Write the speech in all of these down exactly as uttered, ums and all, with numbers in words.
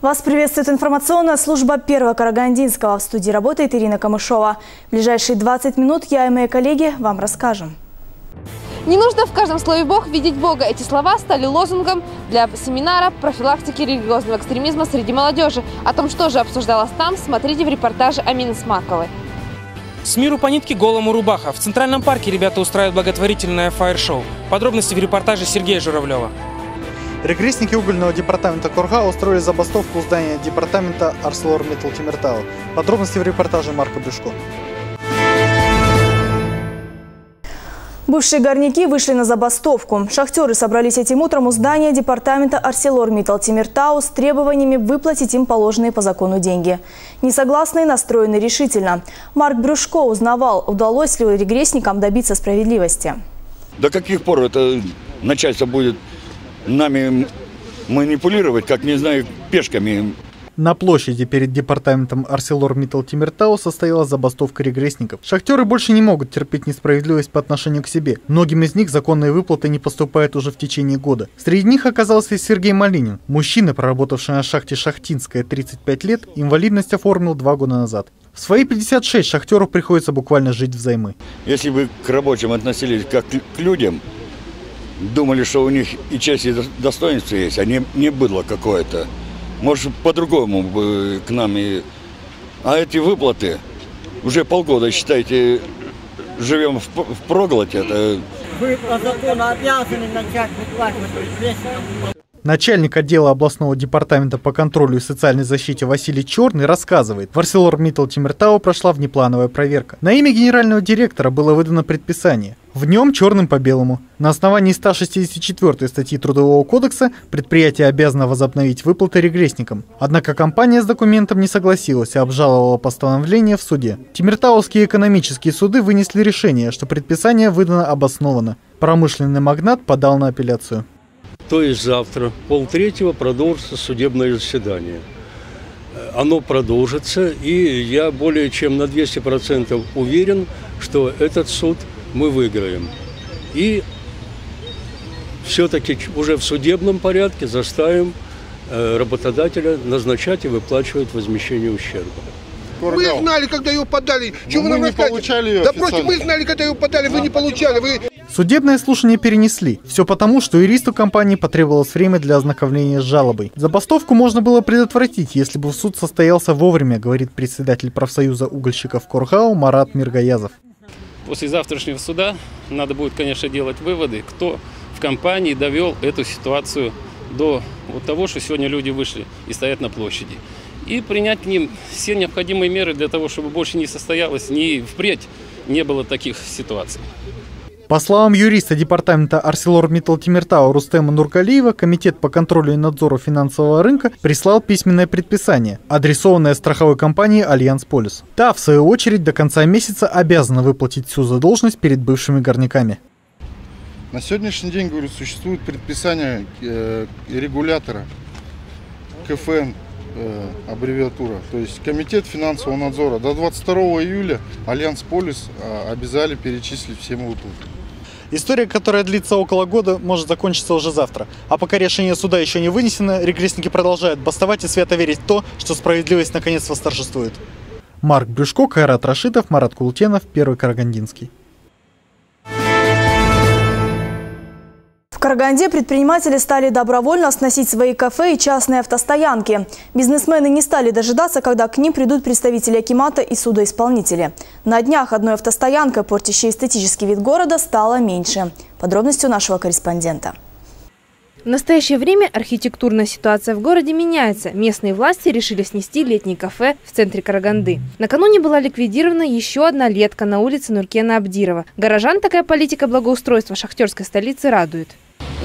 Вас приветствует информационная служба Первого Карагандинского. В студии работает Ирина Камышова. В ближайшие двадцать минут я и мои коллеги вам расскажем. Не нужно в каждом слове «Бог» видеть Бога. Эти слова стали лозунгом для семинара профилактики религиозного экстремизма среди молодежи. О том, что же обсуждалось там, смотрите в репортаже Амины Смаковой. С миру по нитке голому рубаха. В Центральном парке ребята устраивают благотворительное фаер-шоу. Подробности в репортаже Сергея Журавлева. Регресники угольного департамента Курга устроили забастовку у здания департамента АрселорМиттал Темиртау. Подробности в репортаже Марка Брюшко. Бывшие горняки вышли на забастовку. Шахтеры собрались этим утром у здания департамента АрселорМиттал Темиртау с требованиями выплатить им положенные по закону деньги. Несогласные настроены решительно. Марк Брюшко узнавал, удалось ли регрессникам добиться справедливости. До каких пор это начальство будет нами манипулировать, как, не знаю, пешками? На площади перед департаментом АрселорМиттал Темиртау состоялась забастовка регрессников. Шахтеры больше не могут терпеть несправедливость по отношению к себе. Многим из них законные выплаты не поступают уже в течение года. Среди них оказался и Сергей Малинин. Мужчина, проработавший на шахте Шахтинская тридцать пять лет, инвалидность оформил два года назад. В свои пятьдесят шесть шахтеру приходится буквально жить взаймы. Если бы к рабочим относились как к людям, думали, что у них и честь, и достоинство есть, а не, не быдло какое-то. Может, по-другому бы к нам и... А эти выплаты уже полгода, считайте, живем в, в проглоте. Это... Вы по закону обязаны начать выплачивать. Начальник отдела областного департамента по контролю и социальной защите Василий Черный рассказывает, в АрселорМиттал Темиртау прошла внеплановая проверка. На имя генерального директора было выдано предписание. В нем черным по белому. На основании ста шестидесяти четвёртой статьи Трудового кодекса предприятие обязано возобновить выплаты регрессникам. Однако компания с документом не согласилась и обжаловала постановление в суде. Темиртауские экономические суды вынесли решение, что предписание выдано обоснованно. Промышленный магнат подал на апелляцию. То есть завтра полтретьего продолжится судебное заседание. Оно продолжится, и я более чем на двести процентов уверен, что этот суд мы выиграем. И все-таки уже в судебном порядке заставим работодателя назначать и выплачивать возмещение ущерба. Мы знали, когда ее подали. Чего вы нам рассказывали? Да против, мы знали, когда ее подали, вы не получали. Вы... Судебное слушание перенесли. Все потому, что юристу компании потребовалось время для ознакомления с жалобой. Забастовку можно было предотвратить, если бы суд состоялся вовремя, говорит председатель профсоюза угольщиков Кургау Марат Миргаязов. После завтрашнего суда надо будет, конечно, делать выводы, кто в компании довел эту ситуацию до того, что сегодня люди вышли и стоят на площади. И принять к ним все необходимые меры для того, чтобы больше не состоялось, ни впредь не было таких ситуаций. По словам юриста департамента АрселорМиттал Темиртау Рустема Нуркалиева, Комитет по контролю и надзору финансового рынка прислал письменное предписание, адресованное страховой компании «Альянс Полис». Та, в свою очередь, до конца месяца обязана выплатить всю задолженность перед бывшими горняками. На сегодняшний день, говорю, существует предписание регулятора КФН, аббревиатура, то есть Комитет финансового надзора. До двадцать второго июля Альянс Полис обязали перечислить всем выплаты. История, которая длится около года, может закончиться уже завтра. А пока решение суда еще не вынесено, регресники продолжают бастовать и свято верить в то, что справедливость наконец восторжествует. Марк Брюшко, Кайрат Рашидов, Марат Култенов, Первый Карагандинский. В Караганде предприниматели стали добровольно сносить свои кафе и частные автостоянки. Бизнесмены не стали дожидаться, когда к ним придут представители акимата и судоисполнители. На днях одной автостоянкой, портящей эстетический вид города, стало меньше. Подробности у нашего корреспондента. В настоящее время архитектурная ситуация в городе меняется. Местные власти решили снести летние кафе в центре Караганды. Накануне была ликвидирована еще одна летка на улице Нуркена Абдирова. Горожан такая политика благоустройства шахтерской столицы радует.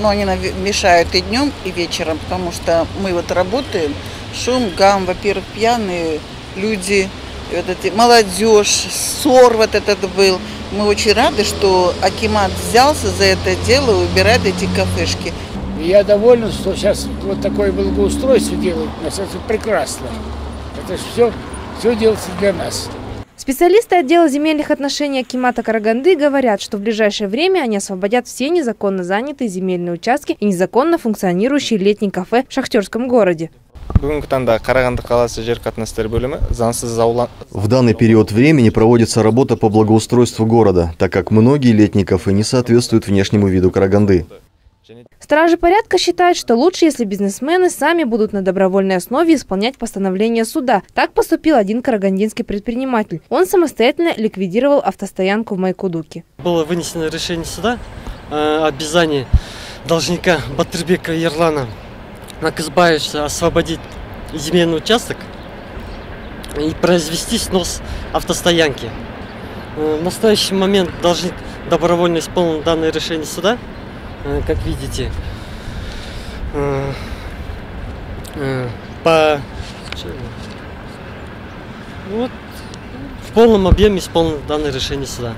Но они нам мешают и днем, и вечером, потому что мы вот работаем. Шум, гам, во-первых, пьяные люди, вот эти, молодежь, ссор вот этот был. Мы очень рады, что акимат взялся за это дело и убирает эти кафешки. Я доволен, что сейчас вот такое благоустройство делают. Это прекрасно. Это же все, все делается для нас. Специалисты отдела земельных отношений акимата Караганды говорят, что в ближайшее время они освободят все незаконно занятые земельные участки и незаконно функционирующие летние кафе в шахтерском городе. В данный период времени проводится работа по благоустройству города, так как многие летников и не соответствуют внешнему виду Караганды. Стражи порядка считают, что лучше, если бизнесмены сами будут на добровольной основе исполнять постановление суда. Так поступил один карагандинский предприниматель. Он самостоятельно ликвидировал автостоянку в Майкудуке. Было вынесено решение суда о обязании должника Батырбека Ерлана Казбаевича освободить земельный участок и произвести снос автостоянки. В настоящий момент должник добровольно исполнил данное решение суда. Как видите, по... вот, в полном объеме исполнено данное решение суда.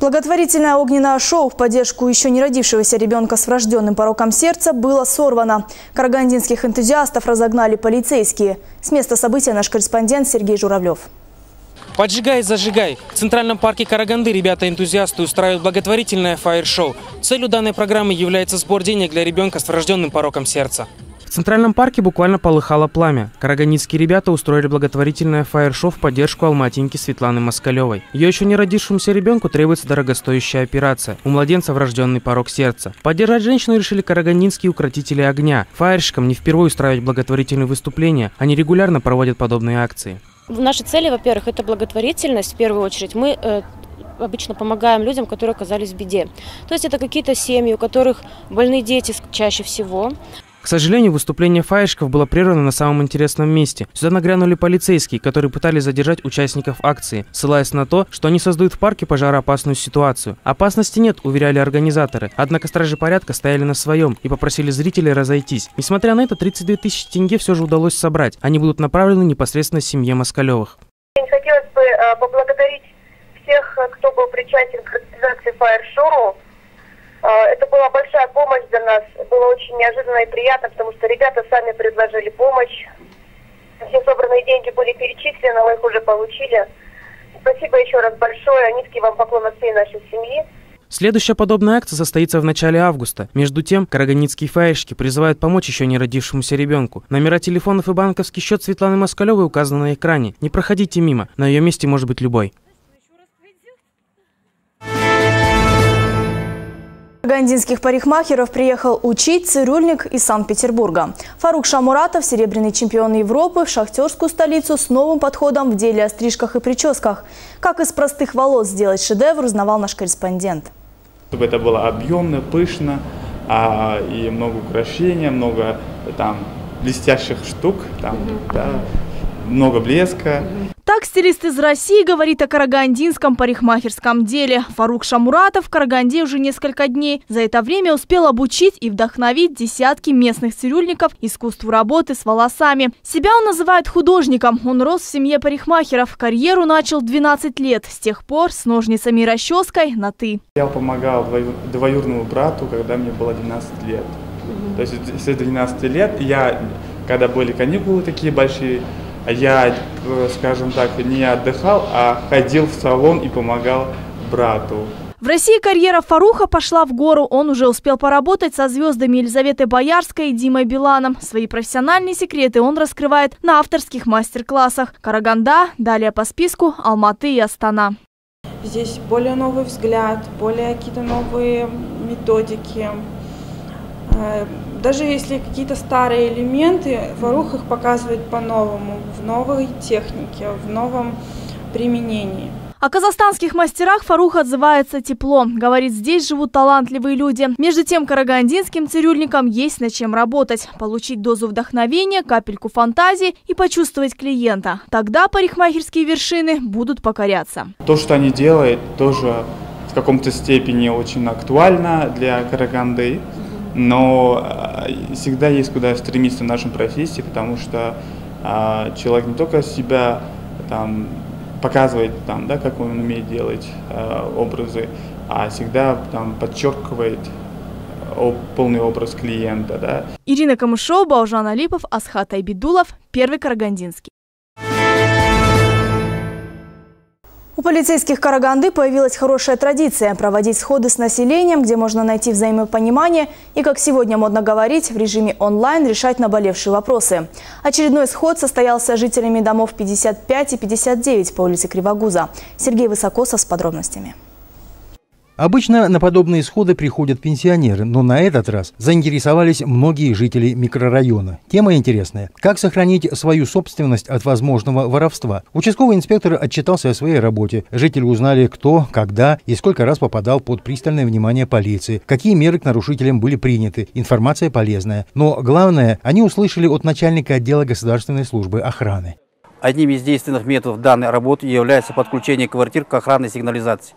Благотворительное огненное шоу в поддержку еще не родившегося ребенка с врожденным пороком сердца было сорвано. Карагандинских энтузиастов разогнали полицейские. С места события наш корреспондент Сергей Журавлев. «Поджигай, зажигай». В Центральном парке Караганды ребята-энтузиасты устраивают благотворительное фаер-шоу. Целью данной программы является сбор денег для ребенка с врожденным пороком сердца. В Центральном парке буквально полыхало пламя. Карагандинские ребята устроили благотворительное фаер-шоу в поддержку алматинки Светланы Москалевой. Ее еще не родившемуся ребенку требуется дорогостоящая операция. У младенца врожденный порок сердца. Поддержать женщину решили карагандинские укротители огня. Фаерщикам не впервые устраивать благотворительные выступления. Они регулярно проводят подобные акции. Наши цели, во-первых, это благотворительность, в первую очередь. Мы э, обычно помогаем людям, которые оказались в беде. То есть это какие-то семьи, у которых больные дети чаще всего. К сожалению, выступление фаерщиков было прервано на самом интересном месте. Сюда нагрянули полицейские, которые пытались задержать участников акции, ссылаясь на то, что они создают в парке пожароопасную ситуацию. Опасности нет, уверяли организаторы. Однако стражи порядка стояли на своем и попросили зрителей разойтись. Несмотря на это, тридцать две тысячи тенге все же удалось собрать. Они будут направлены непосредственно семье Москалевых. Мне хотелось бы поблагодарить всех, кто был причастен к организации фаер-шоу. Это была большая помощь для нас, было очень неожиданно и приятно, потому что ребята сами предложили помощь. Все собранные деньги были перечислены, мы их уже получили. Спасибо еще раз большое, низкий вам поклон от всей нашей семьи. Следующая подобная акция состоится в начале августа. Между тем, карагандинские фаерщики призывают помочь еще не родившемуся ребенку. Номера телефонов и банковский счет Светланы Москалевой указаны на экране. Не проходите мимо, на ее месте может быть любой. Карагандинских парикмахеров приехал учить цирюльник из Санкт-Петербурга. Фарук Шамуратов, серебряный чемпион Европы, в шахтерскую столицу с новым подходом в деле о стрижках и прическах. Как из простых волос сделать шедевр, узнавал наш корреспондент. Чтобы это было объемно, пышно, а, и много украшений, много там блестящих штук, там, да, много блеска. Так стилист из России говорит о карагандинском парикмахерском деле. Фарук Шамуратов в Караганде уже несколько дней. За это время успел обучить и вдохновить десятки местных цирюльников искусству работы с волосами. Себя он называет художником. Он рос в семье парикмахеров. Карьеру начал в двенадцать лет. С тех пор с ножницами и расческой на «ты». Я помогал двоюродному брату, когда мне было двенадцать лет. То есть с двенадцати лет я, когда были каникулы такие большие, я, скажем так, не отдыхал, а ходил в салон и помогал брату. В России карьера Фаруха пошла в гору. Он уже успел поработать со звездами Елизаветой Боярской и Димой Биланом. Свои профессиональные секреты он раскрывает на авторских мастер-классах. Караганда, далее по списку Алматы и Астана. Здесь более новый взгляд, более какие-то новые методики. Даже если какие-то старые элементы, Фарух их показывает по-новому, в новой технике, в новом применении. О казахстанских мастерах Фарух отзывается тепло. Говорит, здесь живут талантливые люди. Между тем, карагандинским цирюльникам есть над чем работать. Получить дозу вдохновения, капельку фантазии и почувствовать клиента. Тогда парикмахерские вершины будут покоряться. То, что они делают, тоже в каком-то степени очень актуально для Караганды. Но всегда есть куда стремиться в нашей профессии, потому что а, человек не только себя там, показывает, там, да, как он умеет делать а, образы, а всегда там, подчеркивает об, полный образ клиента. Да. Ирина Камышова, Баужан Алипов, Асхат Айбидулов, Первый Карагандинский. У полицейских Караганды появилась хорошая традиция – проводить сходы с населением, где можно найти взаимопонимание и, как сегодня модно говорить, в режиме онлайн решать наболевшие вопросы. Очередной сход состоялся жителями домов пятьдесят пять и пятьдесят девять по улице Кривогуза. Сергей Высокосов с подробностями. Обычно на подобные сходы приходят пенсионеры, но на этот раз заинтересовались многие жители микрорайона. Тема интересная. Как сохранить свою собственность от возможного воровства? Участковый инспектор отчитался о своей работе. Жители узнали, кто, когда и сколько раз попадал под пристальное внимание полиции, какие меры к нарушителям были приняты. Информация полезная. Но главное, они услышали от начальника отдела государственной службы охраны. Одним из действенных методов данной работы является подключение квартир к охранной сигнализации,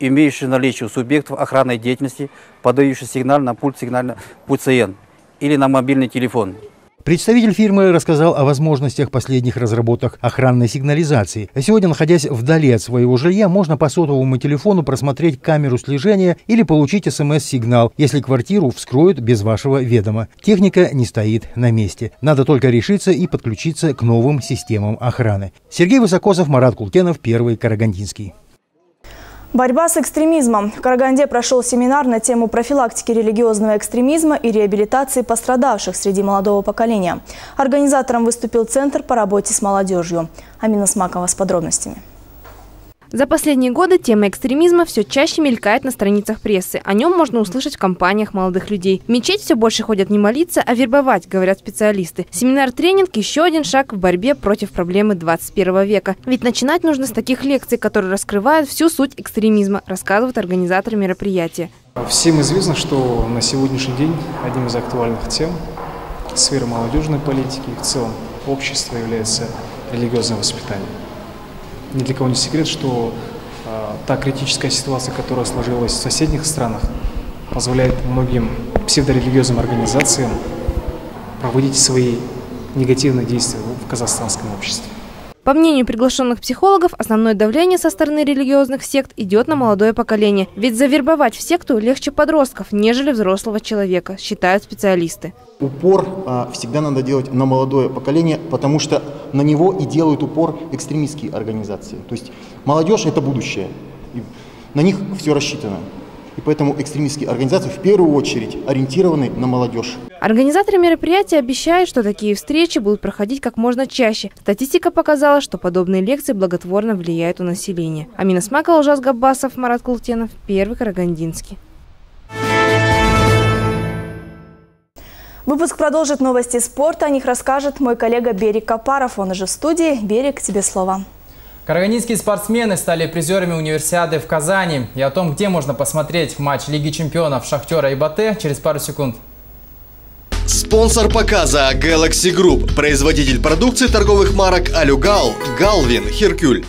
имеющие наличие субъектов охранной деятельности, подающий сигнал на пульт сигнального ПУЦН или на мобильный телефон. Представитель фирмы рассказал о возможностях последних разработок охранной сигнализации. Сегодня, находясь вдали от своего жилья, можно по сотовому телефону просмотреть камеру слежения или получить эс эм эс-сигнал, если квартиру вскроют без вашего ведома. Техника не стоит на месте. Надо только решиться и подключиться к новым системам охраны. Сергей Высокосов, Марат Култенов, Первый Карагандинский. Борьба с экстремизмом. В Караганде прошел семинар на тему профилактики религиозного экстремизма и реабилитации пострадавших среди молодого поколения. Организатором выступил Центр по работе с молодежью. Амина Смакова с подробностями. За последние годы тема экстремизма все чаще мелькает на страницах прессы. О нем можно услышать в компаниях молодых людей. В мечеть все больше ходят не молиться, а вербовать, говорят специалисты. Семинар-тренинг – еще один шаг в борьбе против проблемы двадцать первого века. Ведь начинать нужно с таких лекций, которые раскрывают всю суть экстремизма, рассказывают организаторы мероприятия. Всем известно, что на сегодняшний день одним из актуальных тем сферы молодежной политики и в целом общества является религиозное воспитание. Ни для кого не секрет, что э, та критическая ситуация, которая сложилась в соседних странах, позволяет многим псевдорелигиозным организациям проводить свои негативные действия в казахстанском обществе. По мнению приглашенных психологов, основное давление со стороны религиозных сект идет на молодое поколение. Ведь завербовать в секту легче подростков, нежели взрослого человека, считают специалисты. Упор а, всегда надо делать на молодое поколение, потому что на него и делают упор экстремистские организации. То есть молодежь – это будущее, и на них все рассчитано. И поэтому экстремистские организации в первую очередь ориентированы на молодежь. Организаторы мероприятия обещают, что такие встречи будут проходить как можно чаще. Статистика показала, что подобные лекции благотворно влияют на население. Амина Смакова, Жас Габасов, Марат Култенов, Первый Карагандинский. Выпуск продолжит новости спорта. О них расскажет мой коллега Берик Копаров. Он уже в студии. Берик, тебе слово. Карагандинские спортсмены стали призерами универсиады в Казани. И о том, где можно посмотреть матч Лиги чемпионов «Шахтера» и «Батэ» через пару секунд. Спонсор показа Galaxy Group. Производитель продукции торговых марок «Алюгал», «Галвин», «Геркуль».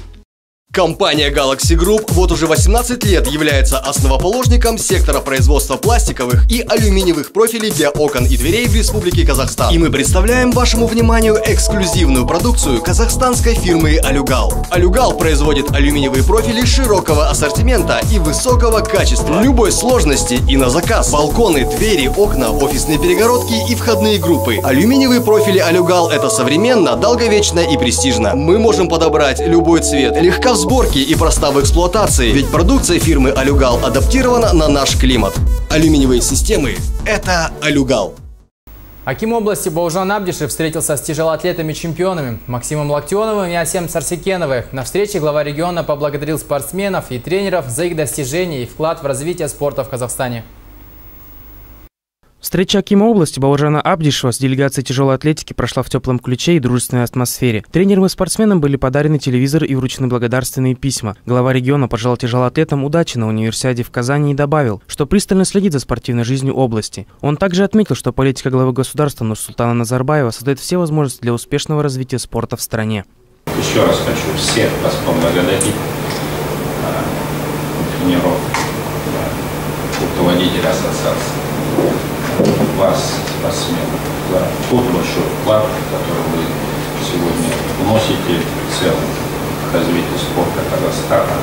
Компания Galaxy Group вот уже восемнадцать лет является основоположником сектора производства пластиковых и алюминиевых профилей для окон и дверей в Республике Казахстан. И мы представляем вашему вниманию эксклюзивную продукцию казахстанской фирмы «Алюгал». «Алюгал» производит алюминиевые профили широкого ассортимента и высокого качества, любой сложности и на заказ. Балконы, двери, окна, офисные перегородки и входные группы. Алюминиевые профили «Алюгал» — это современно, долговечно и престижно. Мы можем подобрать любой цвет, легко сборки и проста в эксплуатации, ведь продукция фирмы «Алюгал» адаптирована на наш климат. Алюминиевые системы – это «Алюгал». Аким области Баужан Абдишев встретился с тяжелоатлетами-чемпионами Максимом Локтёновым и Асем Сарсикеновым. На встрече глава региона поблагодарил спортсменов и тренеров за их достижения и вклад в развитие спорта в Казахстане. Встреча акима области Баужана Абдишева с делегацией тяжелой атлетики прошла в теплом ключе и дружественной атмосфере. Тренерам и спортсменам были подарены телевизоры и вручены благодарственные письма. Глава региона пожелал тяжелоатлетам удачи на универсиаде в Казани и добавил, что пристально следит за спортивной жизнью области. Он также отметил, что политика главы государства Нурсултана Назарбаева создает все возможности для успешного развития спорта в стране. Еще раз хочу всех вас поблагодарить, тренеров, руководителей ассоциации. Вас, спасибо за тот большой вклад, который вы сегодня вносите в целом в развитие спорта Казахстана.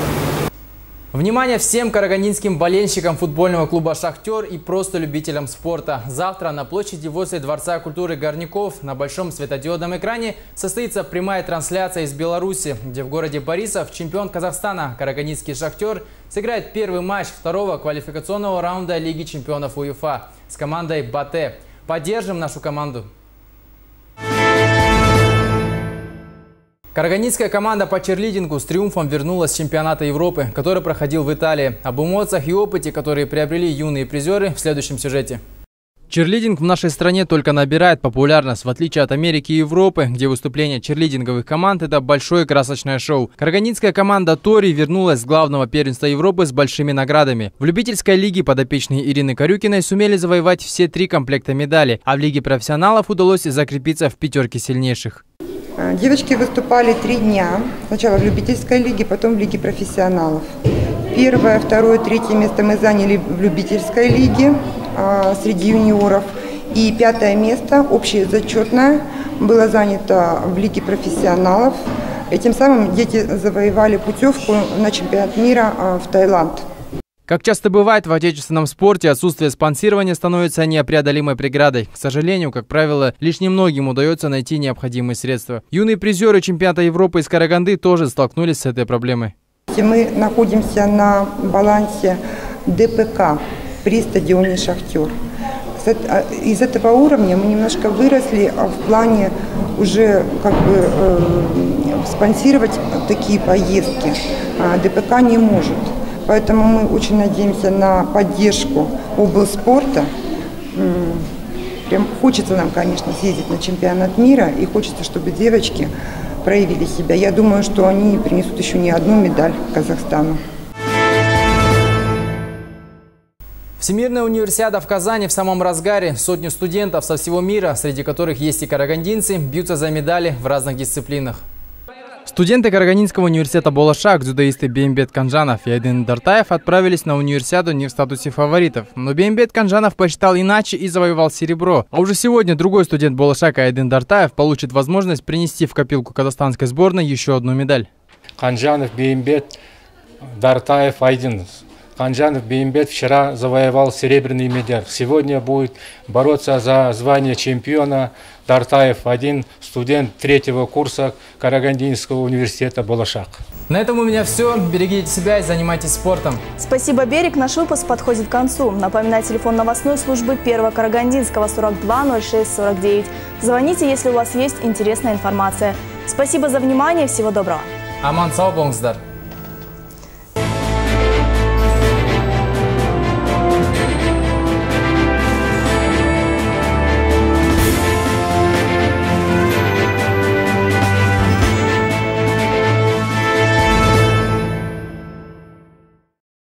Внимание всем карагандинским болельщикам футбольного клуба «Шахтер» и просто любителям спорта. Завтра на площади возле Дворца культуры Горняков на большом светодиодном экране состоится прямая трансляция из Беларуси, где в городе Борисов чемпион Казахстана карагандинский «Шахтер» сыграет первый матч второго квалификационного раунда Лиги чемпионов УЕФА с командой «Батэ». Поддержим нашу команду! Карагандинская команда по черлидингу с триумфом вернулась с чемпионата Европы, который проходил в Италии. Об эмоциях и опыте, которые приобрели юные призеры, в следующем сюжете. Черлидинг в нашей стране только набирает популярность, в отличие от Америки и Европы, где выступления черлидинговых команд – это большое красочное шоу. Карагандинская команда «Тори» вернулась с главного первенства Европы с большими наградами. В любительской лиге подопечные Ирины Карюкиной сумели завоевать все три комплекта медали, а в лиге профессионалов удалось закрепиться в пятерке сильнейших. Девочки выступали три дня. Сначала в любительской лиге, потом в лиге профессионалов. Первое, второе, третье место мы заняли в любительской лиге а, среди юниоров. И пятое место, общее зачетное, было занято в лиге профессионалов. И тем самым дети завоевали путевку на чемпионат мира а, в Таиланд. Как часто бывает, в отечественном спорте отсутствие спонсирования становится непреодолимой преградой. К сожалению, как правило, лишь немногим удается найти необходимые средства. Юные призеры чемпионата Европы из Караганды тоже столкнулись с этой проблемой. Мы находимся на балансе ДПК при стадионе «Шахтер». Из этого уровня мы немножко выросли в плане уже как бы э, спонсировать такие поездки. ДПК не может. Поэтому мы очень надеемся на поддержку облспорта. Прям хочется нам, конечно, съездить на чемпионат мира, и хочется, чтобы девочки проявили себя. Я думаю, что они принесут еще не одну медаль Казахстану. Всемирная универсиада в Казани в самом разгаре. Сотни студентов со всего мира, среди которых есть и карагандинцы, бьются за медали в разных дисциплинах. Студенты Карагандинского университета Болашак, дзюдоисты Беймбет Канжанов и Айден Дартаев отправились на универсиаду не в статусе фаворитов. Но Беймбет Канжанов посчитал иначе и завоевал серебро. А уже сегодня другой студент Болашака Айден Дартаев получит возможность принести в копилку казахстанской сборной еще одну медаль. Канжанов, Беймбет, Дартаев, Айден. Канжанов, Беймбет вчера завоевал серебряный медаль. Сегодня будет бороться за звание чемпиона Дартаев, один студент третьего курса Карагандинского университета Болашак. На этом у меня все. Берегите себя и занимайтесь спортом. Спасибо, Берик. Наш выпуск подходит к концу. Напоминаю, телефон новостной службы Первого Карагандинского сорок два ноль шесть сорок девять. Звоните, если у вас есть интересная информация. Спасибо за внимание. Всего доброго. Аман сау болыңыздар.